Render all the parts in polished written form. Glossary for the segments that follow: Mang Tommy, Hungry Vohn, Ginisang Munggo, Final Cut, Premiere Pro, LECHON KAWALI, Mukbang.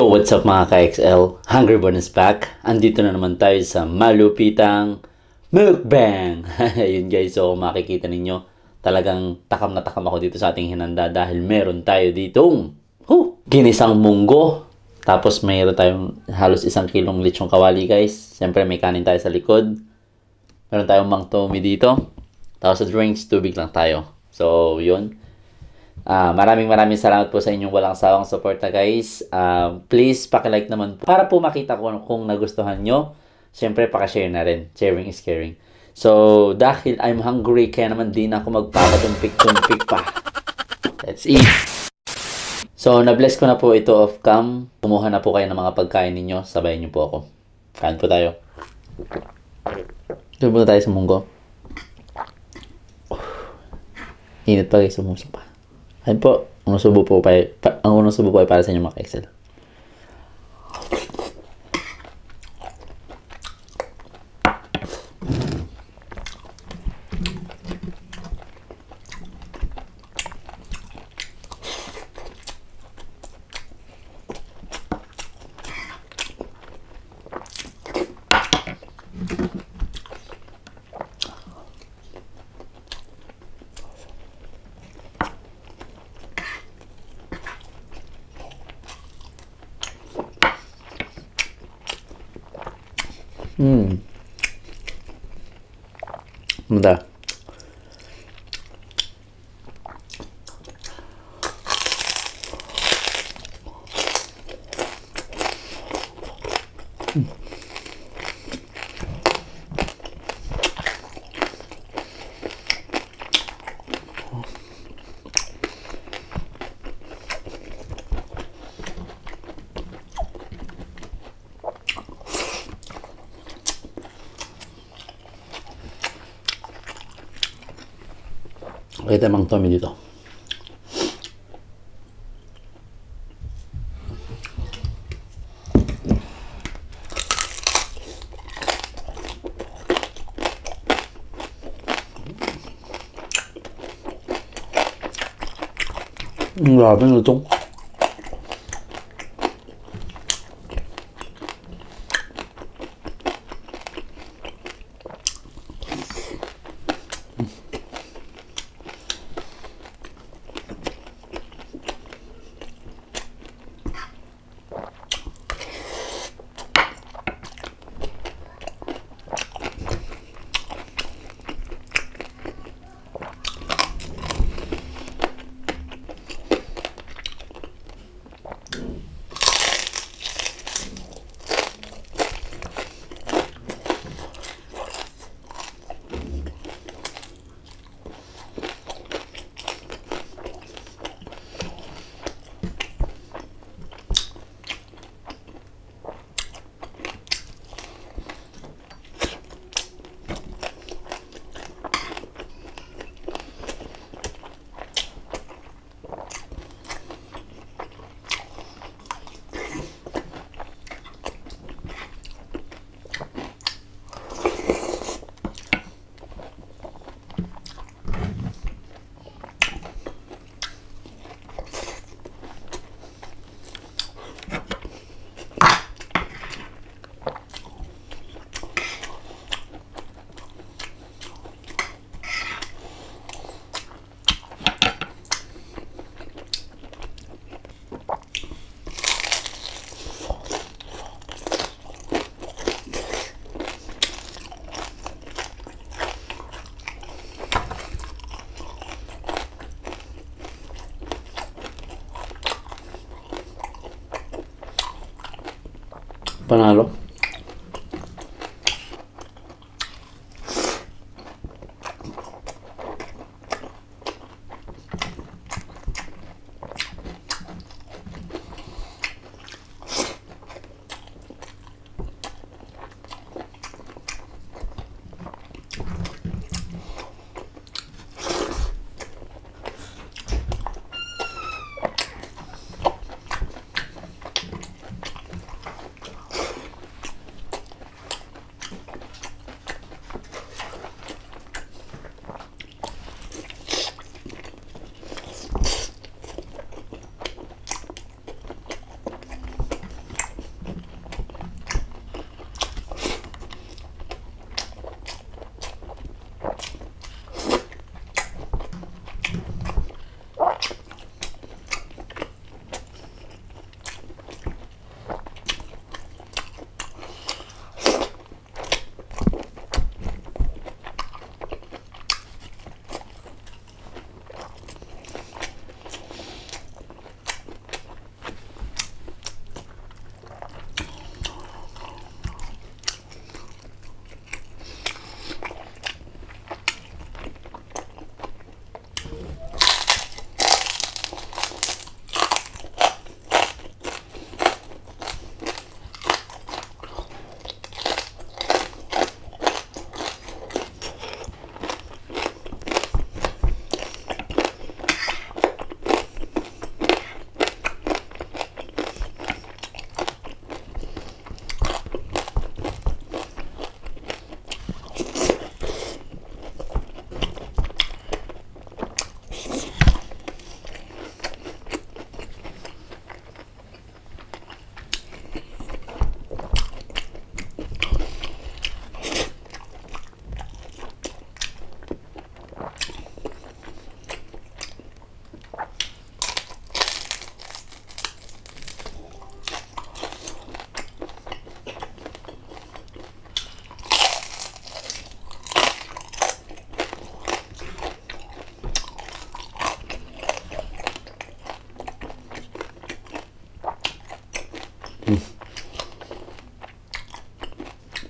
So what's up mga ka-XL? Hungry Vohn is back. Andito na naman tayo sa malupitang mukbang. Ayun guys, so makikita ninyo talagang takam na takam ako dito sa ating hinanda dahil meron tayo ditong ginisang munggo. Tapos mayroon tayong halos 1 kilong lechong kawali guys. Siyempre may kanin tayo sa likod. Meron tayong Mang Tommy dito. Tapos sa drinks, tubig lang tayo. So yun. Maraming salamat po sa inyong walang sawang suporta guys. Please paki-like naman po para po makita ko kung nagustuhan nyo. Siyempre paki-share na rin. Sharing is caring. So dahil I'm hungry kaya naman din ako magpapatumpik-tumpik pa. Let's eat. So na-bless ko na po ito off cam. Kumuha na po kayo ng mga pagkain ninyo. Sabayan nyo po ako. Kain po tayo. Doon tayo sa munggo. Init pa guys, umusok pa. Ayun po, ang unang subo po ay para sa inyo mga ka-XL. Muda. Pakita Mang Tommy dito. Ang grabe na itong panalo.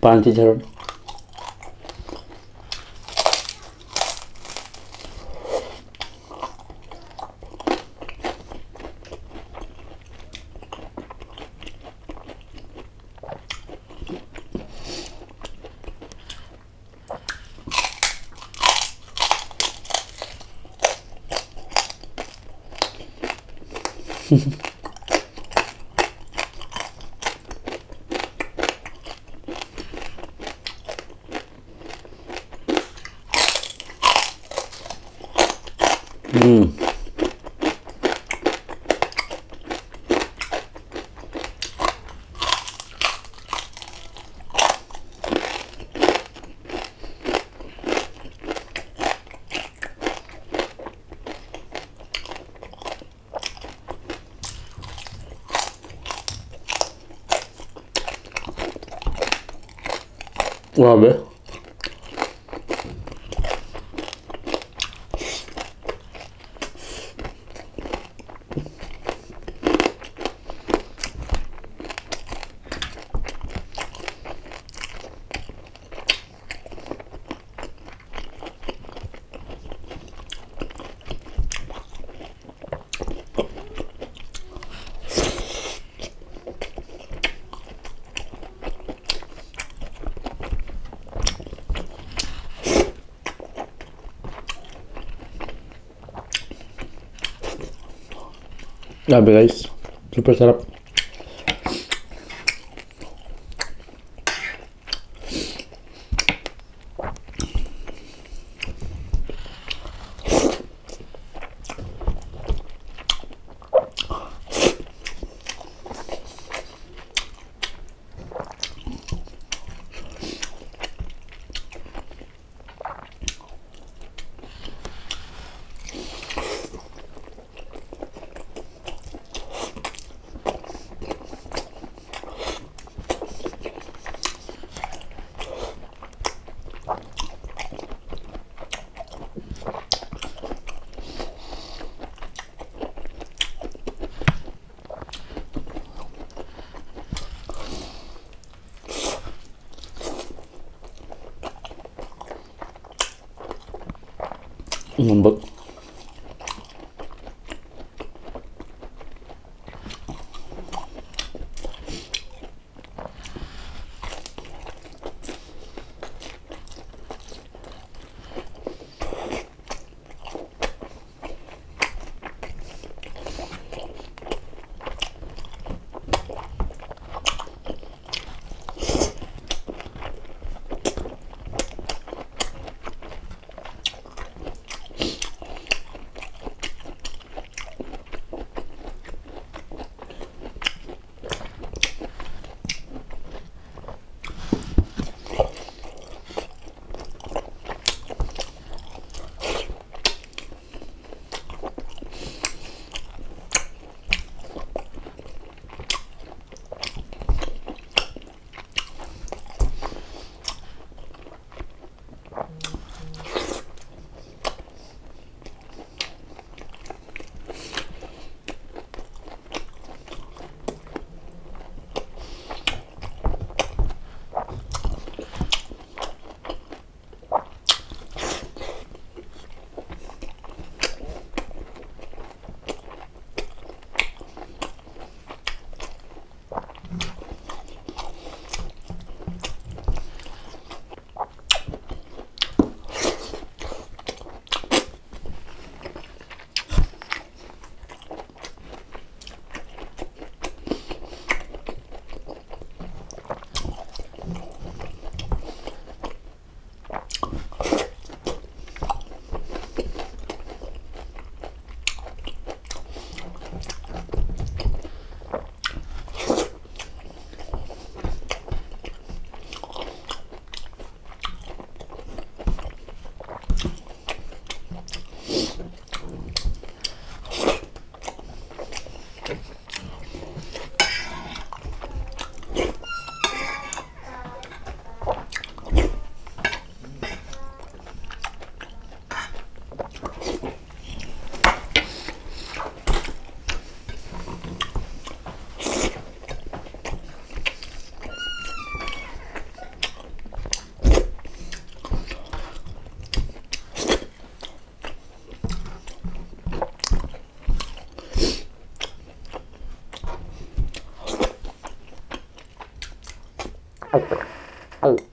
Panty charon. Wabe. Grabe guys, super sarap.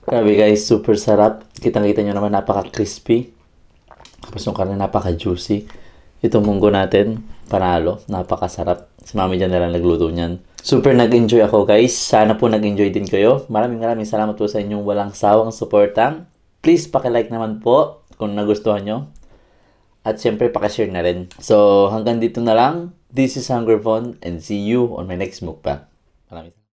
Sabi guys, super sarap. Kitang-kita nyo naman, napaka-crispy. Tapos yung karne, napaka-juicy. Itong munggo natin, panalo. Napakasarap. Si mami dyan nalang nagluto niyan. Super nag-enjoy ako guys. Sana po nag-enjoy din kayo. Maraming salamat po sa inyong walang sawang suportang. Please paki-like naman po kung nagustuhan nyo. At syempre paki-share na rin. So hanggang dito na lang. This is Hungry Vohn and see you on my next mukbang. Maraming